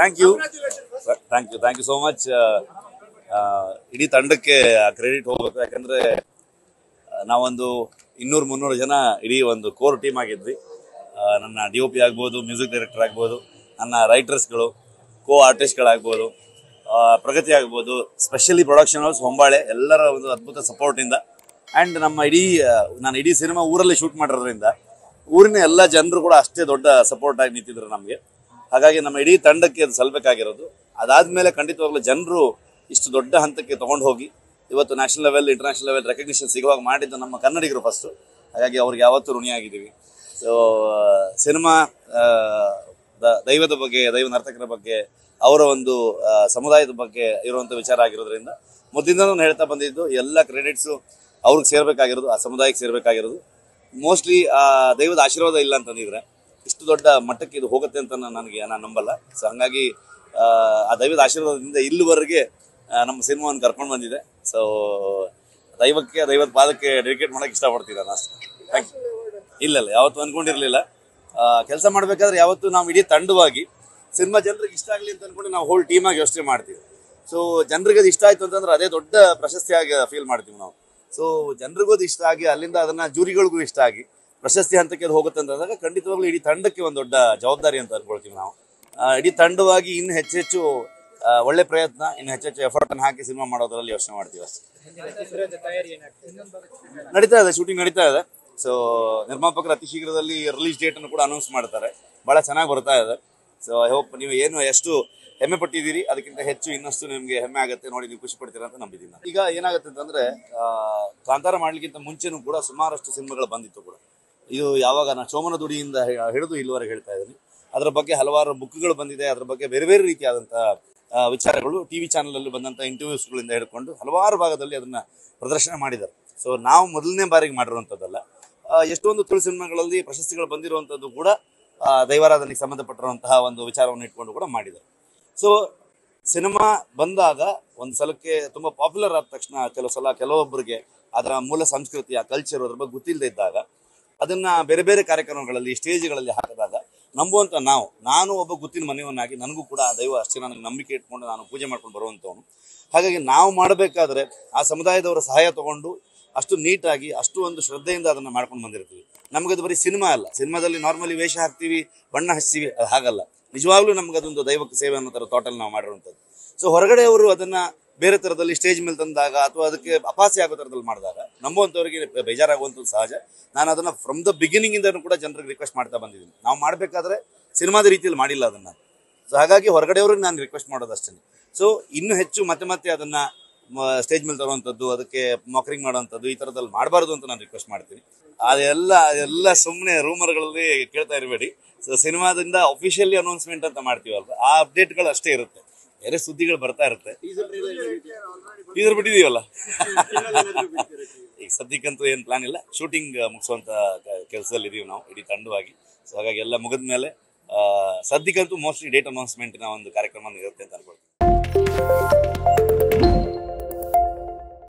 Thank you. Thank you. Thank you so much. Idi tandakke credit hogabe yakandre ನಾವು ಒಂದು 200-300 ಜನ ಇಡಿ ಒಂದು core team ಆಗಿದ್ವಿ ನನ್ನ DOP ಆಗಬಹುದು ಮ್ಯೂಸಿಕ್ ಡೈರೆಕ್ಟರ್ ಆಗಬಹುದು ನನ್ನ ರೈಟರ್ಸ್ ಗಳು ಕೋ ಆರ್ಟಿಸ್ಟ್ ಗಳು ಆಗಬಹುದು ಪ್ರಗತಿ ಆಗಬಹುದು ಸ್ಪೆಷಲಿ ಪ್ರೊಡಕ್ಷನ್ ಹೌಸ್ ಹೊಂಬಾಳೆ ಎಲ್ಲರ ಒಂದು ಅದ್ಭುತ ಸಪೋರ್ಟ್ ಇಂದ ಅಂಡ್ ನಮ್ಮ ಇಡಿ ನಾನು ಇಡಿ ಸಿನಿಮಾ ಊರಲ್ಲಿ ಶೂಟ್ ಮಾಡಿರೋದ್ರಿಂದ ಊರಿನ ಎಲ್ಲ ಜನರು ಕೂಡ ಅಷ್ಟೇ ದೊಡ್ಡ ಸಪೋರ್ಟ್ ಆಗಿ ನಿಂತಿದ್ರು ನಮಗೆ ಹಾಗಾಗಿ ನಮ್ಮ ಇಡಿ ತಂಡಕ್ಕೆ ಅದು ಸಲ್ಲಬೇಕಾಗಿರೋದು ಅದಾದ ಮೇಲೆ ಖಂಡಿತವಾಗ್ಲೂ ಜನರು ಇಷ್ಟು ದೊಡ್ಡ ಹಂತಕ್ಕೆ ತಗೊಂಡ ಹೋಗಿ ಇವತ್ತು national level international level recognition ಸಿಗುವಾಗ ಮಾಡಿದ್ದು ನಮ್ಮ ಕನ್ನಡಿಗರು ಫಸ್ಟ್ ಹಾಗಾಗಿ ಅವರಿಗೆ ಯಾವತ್ತೂ ಋಣಿಯಾಗಿದ್ದೀವಿ ಸೊ ಸಿನಿಮಾ ದೈವದ ಬಗ್ಗೆ ದೈವ ನರ್ತಕರ ಬಗ್ಗೆ ಅವರ ಒಂದು ಸಮುದಾಯದ ಬಗ್ಗೆ ಇರುವಂಥ ವಿಚಾರ ಆಗಿರೋದ್ರಿಂದ ಮೊದಲಿಂದ ನಾನು ಹೇಳ್ತಾ ಬಂದಿದ್ದು ಎಲ್ಲ ಕ್ರೆಡಿಟ್ಸು ಅವ್ರಿಗೆ ಸೇರಬೇಕಾಗಿರೋದು ಆ ಸಮುದಾಯಕ್ಕೆ ಸೇರಬೇಕಾಗಿರೋದು ಮೋಸ್ಟ್ಲಿ ಆ ದೈವದ ಆಶೀರ್ವಾದ ಇಲ್ಲ ಅಂತಂದಿದ್ರೆ ಇಷ್ಟು ದೊಡ್ಡ ಮಟ್ಟಕ್ಕೆ ಇದು ಹೋಗುತ್ತೆ ಅಂತ ನಾನು ನಂಬಲ್ಲ ಸೊ ಹಾಗಾಗಿ ಆ ದೈವದ ಆಶೀರ್ವಾದದಿಂದ ಇಲ್ಲಿವರೆಗೆ ನಮ್ಮ ಸಿನಿಮಾವನ್ನು ಕರ್ಕೊಂಡು ಬಂದಿದೆ ಸೊ ದೈವಕ್ಕೆ ದೈವದ ಪಾದಕ್ಕೆ ಡೆಡಿಕೇಟ್ ಮಾಡೋಕ್ಕೆ ಇಷ್ಟಪಡ್ತೀನಿ ನಾನು ಅಷ್ಟೇ ಥ್ಯಾಂಕ್ ಯು ಇಲ್ಲ ಇಲ್ಲ ಯಾವತ್ತೂ ಅಂದ್ಕೊಂಡಿರಲಿಲ್ಲ ಕೆಲಸ ಮಾಡಬೇಕಾದ್ರೆ ಯಾವತ್ತೂ ನಾವು ಇಡೀ ತಂಡವಾಗಿ ಸಿನಿಮಾ ಜನರಿಗೆ ಇಷ್ಟ ಆಗಲಿ ಅಂತ ಅಂದ್ಕೊಂಡು ನಾವು ಹೋಲ್ ಟೀಮಾಗಿ ಯೋಚನೆ ಮಾಡ್ತೀವಿ ಸೊ ಜನರಿಗೆ ಅದು ಇಷ್ಟ ಆಯಿತು ಅಂತಂದ್ರೆ ಅದೇ ದೊಡ್ಡ ಪ್ರಶಸ್ತಿಯಾಗಿ ಫೀಲ್ ಮಾಡ್ತೀವಿ ನಾವು ಸೊ ಜನರಿಗೂ ಅದು ಇಷ್ಟ ಆಗಿ ಅಲ್ಲಿಂದ ಅದನ್ನು ಜೂರಿಗಳಿಗೂ ಇಷ್ಟ ಆಗಿ ಪ್ರಶಸ್ತಿ ಹಂತಕ್ಕೆ ಅದು ಹೋಗುತ್ತೆ ಅಂತಂದಾಗ ಖಂಡಿತವಾಗ್ಲೂ ಇಡೀ ತಂಡಕ್ಕೆ ಒಂದು ದೊಡ್ಡ ಜವಾಬ್ದಾರಿ ಅಂತ ಅಂದ್ಕೊಳ್ತೀವಿ ನಾವು ಇಡೀ ತಂಡವಾಗಿ ಇನ್ನು ಹೆಚ್ಚೆಚ್ಚು ಒಳ್ಳೆ ಪ್ರಯತ್ನ ಇನ್ನು ಹೆಚ್ಚೆಚ್ಚು ಎಫರ್ಟ್ ಅನ್ನು ಹಾಕಿ ಸಿನಿಮಾ ಮಾಡೋದ್ರಲ್ಲಿ ಯೋಚನೆ ಮಾಡ್ತೀವಿ ಅಷ್ಟೇ ನಡೀತಾ ಇದೆ ಶೂಟಿಂಗ್ ನಡೀತಾ ಇದೆ ಸೊ ನಿರ್ಮಾಪಕರು ಅತಿ ಶೀಘ್ರದಲ್ಲಿ ರಿಲೀಸ್ ಡೇಟನ್ನು ಕೂಡ ಅನೌನ್ಸ್ ಮಾಡ್ತಾರೆ ಭಾಳ ಚೆನ್ನಾಗಿ ಬರ್ತಾ ಇದೆ ಸೊ ಐ ಹೋಪ್ ನೀವು ಏನು ಎಷ್ಟು ಹೆಮ್ಮೆ ಪಟ್ಟಿದ್ದೀರಿ ಅದಕ್ಕಿಂತ ಹೆಚ್ಚು ಇನ್ನಷ್ಟು ನಿಮಗೆ ಹೆಮ್ಮೆ ಆಗುತ್ತೆ ನೋಡಿ ನೀವು ಖುಷಿ ಪಡ್ತೀರಾ ಅಂತ ನಂಬಿದ್ದೀನಿ ಈಗ ಏನಾಗುತ್ತೆ ಅಂತಂದರೆ ಕಾಂತಾರ ಮಾಡಲಿಕ್ಕಿಂತ ಮುಂಚೆನೂ ಕೂಡ ಸುಮಾರಷ್ಟು ಸಿನಿಮಾಗಳು ಬಂದಿತ್ತು ಕೂಡ ಇದು ಯಾವಾಗ ನಾನು ಚೋಮನ ದುಡಿಯಿಂದ ಹಿಡಿದು ಇಲ್ಲಿವರೆಗೆ ಹೇಳ್ತಾ ಇದ್ದೀನಿ ಅದರ ಬಗ್ಗೆ ಹಲವಾರು ಬುಕ್ಗಳು ಬಂದಿದೆ ಅದರ ಬಗ್ಗೆ ಬೇರೆ ಬೇರೆ ರೀತಿಯಾದಂಥ ವಿಚಾರಗಳು ಟಿ ವಿ ಚಾನಲಲ್ಲಿ ಬಂದಂಥ ಇಂಟರ್ವ್ಯೂಸ್ಗಳಿಂದ ಹಿಡ್ಕೊಂಡು ಹಲವಾರು ಭಾಗದಲ್ಲಿ ಅದನ್ನು ಪ್ರದರ್ಶನ ಮಾಡಿದ್ದಾರೆ ಸೊ ನಾವು ಮೊದಲನೇ ಬಾರಿಗೆ ಮಾಡಿರುವಂಥದ್ದಲ್ಲ ಎಷ್ಟೊಂದು ತುಳು ಸಿನಿಮಾಗಳಲ್ಲಿ ಪ್ರಶಸ್ತಿಗಳು ಬಂದಿರುವಂಥದ್ದು ಕೂಡ ದೈವಾರಾಧನೆಗೆ ಸಂಬಂಧಪಟ್ಟಿರುವಂತಹ ಒಂದು ವಿಚಾರವನ್ನು ಇಟ್ಕೊಂಡು ಕೂಡ ಮಾಡಿದ್ದಾರೆ ಸೊ ಸಿನಿಮಾ ಬಂದಾಗ ಒಂದು ಸಲಕ್ಕೆ ತುಂಬ ಪಾಪ್ಯುಲರ್ ಆದ ತಕ್ಷಣ ಕೆಲವು ಸಲ ಕೆಲವೊಬ್ಬರಿಗೆ ಅದರ ಮೂಲ ಸಂಸ್ಕೃತಿ ಆ ಕಲ್ಚರ್ ಅದ್ರ ಬಗ್ಗೆ ಗೊತ್ತಿಲ್ಲದೆ ಇದ್ದಾಗ ಅದನ್ನು ಬೇರೆ ಬೇರೆ ಕಾರ್ಯಕ್ರಮಗಳಲ್ಲಿ ಸ್ಟೇಜ್ಗಳಲ್ಲಿ ಹಾಕಿದಾಗ ನಂಬುವಂಥ ನಾನು ಒಬ್ಬ ಗೊತ್ತಿನ ಮನೆಯವನ್ನಾಗಿ ನನಗೂ ಕೂಡ ಆ ದೈವ ಅಷ್ಟೇ ನನಗೆ ನಂಬಿಕೆ ಇಟ್ಕೊಂಡು ನಾನು ಪೂಜೆ ಮಾಡ್ಕೊಂಡು ಬರುವಂಥವನು ಹಾಗಾಗಿ ನಾವು ಮಾಡಬೇಕಾದ್ರೆ ಆ ಸಮುದಾಯದವರ ಸಹಾಯ ತೊಗೊಂಡು ಅಷ್ಟು ನೀಟಾಗಿ ಅಷ್ಟು ಒಂದು ಶ್ರದ್ಧೆಯಿಂದ ಅದನ್ನು ಮಾಡ್ಕೊಂಡು ಬಂದಿರ್ತೀವಿ ನಮಗದು ಬರೀ ಸಿನಿಮಾ ಅಲ್ಲ ಸಿನಿಮಾದಲ್ಲಿ ನಾರ್ಮಲಿ ವೇಷ ಹಾಕ್ತೀವಿ ಬಣ್ಣ ಹಚ್ತೀವಿ ಅದು ಹಾಗಲ್ಲ ನಿಜವಾಗ್ಲೂ ನಮಗದೊಂದು ದೈವಕ್ಕೆ ಸೇವೆ ಅನ್ನೋ ಥರ ತೋಟಲ್ಲಿ ನಾವು ಮಾಡಿರುವಂಥದ್ದು ಸೊ ಹೊರಗಡೆ ಅವರು ಅದನ್ನು ಬೇರೆ ಥರದಲ್ಲಿ ಸ್ಟೇಜ್ ಮೇಲೆ ತಂದಾಗ ಅಥವಾ ಅದಕ್ಕೆ ಅಪಾಸ್ಯ ಆಗೋ ಥರದಲ್ಲಿ ಮಾಡಿದಾಗ ನಂಬುವಂಥವ್ರಿಗೆ ಬೇಜಾರಾಗುವಂಥದ್ದು ಸಹಜ ನಾನು ಅದನ್ನು ಫ್ರಮ್ ದ ಬಿಗಿನಿಂಗಿಂದನೂ ಕೂಡ ಜನರಿಗೆ ರಿಕ್ವೆಸ್ಟ್ ಮಾಡ್ತಾ ಬಂದಿದ್ದೀನಿ ನಾವು ಮಾಡಬೇಕಾದ್ರೆ ಸಿನಿಮಾದ ರೀತಿಯಲ್ಲಿ ಮಾಡಿಲ್ಲ ಅದನ್ನು ಸೊ ಹಾಗಾಗಿ ಹೊರಗಡೆಯವ್ರಿಗೆ ನಾನು ರಿಕ್ವೆಸ್ಟ್ ಮಾಡೋದಷ್ಟೇ ಸೊ ಇನ್ನೂ ಹೆಚ್ಚು ಮತ್ತೆ ಮತ್ತೆ ಅದನ್ನು ಸ್ಟೇಜ್ ಮೇಲೆ ತರುವಂಥದ್ದು ಅದಕ್ಕೆ ಮಾಕರಿಂಗ್ ಮಾಡೋವಂಥದ್ದು ಈ ಥರದಲ್ಲಿ ಮಾಡಬಾರ್ದು ಅಂತ ನಾನು ರಿಕ್ವೆಸ್ಟ್ ಮಾಡ್ತೀನಿ ಅದೆಲ್ಲ ಸುಮ್ಮನೆ ರೂಮರ್ಗಳಲ್ಲಿ ಕೇಳ್ತಾ ಇರಬೇಡಿ ಸೊ ಸಿನಿಮಾದಿಂದ ಅಫಿಷಿಯಲಿ ಅನೌನ್ಸ್ಮೆಂಟ್ ಅಂತ ಮಾಡ್ತೀವಲ್ವ ಆ ಅಪ್ಡೇಟ್ಗಳು ಅಷ್ಟೇ ಇರುತ್ತೆ ಬೇರೆ ಸುದ್ದಿಗಳು ಬರ್ತಾ ಇರುತ್ತೆ ಟೀಸರ್ ಬಿಟ್ಟಿದ್ದೀವಲ್ಲ ಈಗ ಸದ್ಯಕ್ಕಂತೂ ಏನು ಪ್ಲಾನ್ ಇಲ್ಲ ಶೂಟಿಂಗ್ ಮುಗಿಸುವಂಥ ಕೆಲಸದಲ್ಲಿ ಇದೀವಿ ನಾವು ಇಡೀ ತಂಡವಾಗಿ ಸೊ ಹಾಗಾಗಿ ಎಲ್ಲ ಮುಗಿದ ಮೇಲೆ ಸದ್ಯಕ್ಕಂತೂ ಮೋಸ್ಟ್ಲಿ ಡೇಟ್ ಅನೌನ್ಸ್ಮೆಂಟಿನ ಒಂದು ಕಾರ್ಯಕ್ರಮ ಇರುತ್ತೆ ಅಂತ ಅನ್ಕೊಳ್ತೀನಿ